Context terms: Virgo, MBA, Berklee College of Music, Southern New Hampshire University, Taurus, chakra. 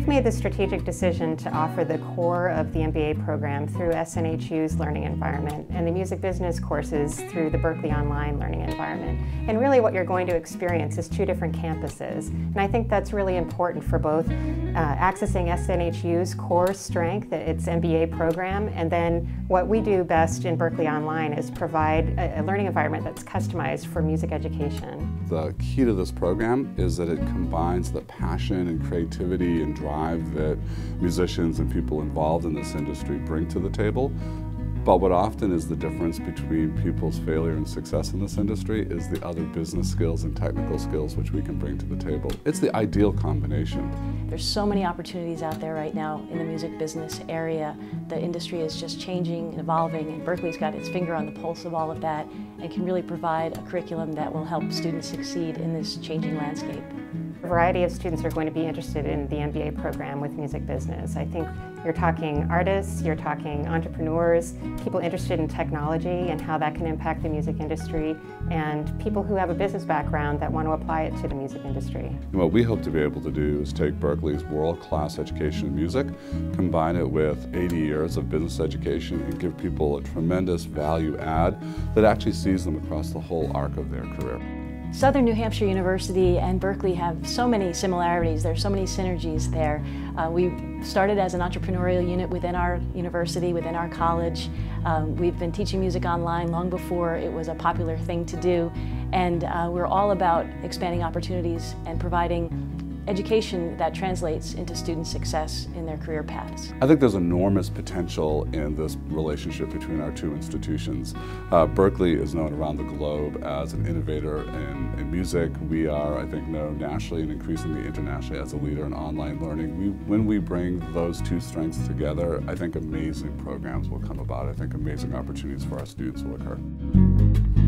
We've made the strategic decision to offer the core of the MBA program through SNHU's learning environment and the music business courses through the Berklee Online learning environment. And really what you're going to experience is two different campuses. And I think that's really important for both accessing SNHU's core strength, its MBA program, and then what we do best in Berklee Online is provide a learning environment that's customized for music education. The key to this program is that it combines the passion and creativity and drive that musicians and people involved in this industry bring to the table. But what often is the difference between people's failure and success in this industry is the other business skills and technical skills which we can bring to the table. It's the ideal combination. There's so many opportunities out there right now in the music business area. The industry is just changing and evolving, and Berklee's got its finger on the pulse of all of that and can really provide a curriculum that will help students succeed in this changing landscape. A variety of students are going to be interested in the MBA program with music business. I think you're talking artists, you're talking entrepreneurs, people interested in technology and how that can impact the music industry, and people who have a business background that want to apply it to the music industry. And what we hope to be able to do is take Berklee's world-class education in music, combine it with 80 years of business education, and give people a tremendous value add that actually sees them across the whole arc of their career. Southern New Hampshire University and Berklee have so many similarities. There's so many synergies there. We started as an entrepreneurial unit within our university, within our college. We've been teaching music online long before it was a popular thing to do, and we're all about expanding opportunities and providing education that translates into student success in their career paths. I think there's enormous potential in this relationship between our two institutions. Berklee is known around the globe as an innovator in music. We are, I think, known nationally and increasingly internationally as a leader in online learning. When we bring those two strengths together, I think amazing programs will come about. I think amazing opportunities for our students will occur.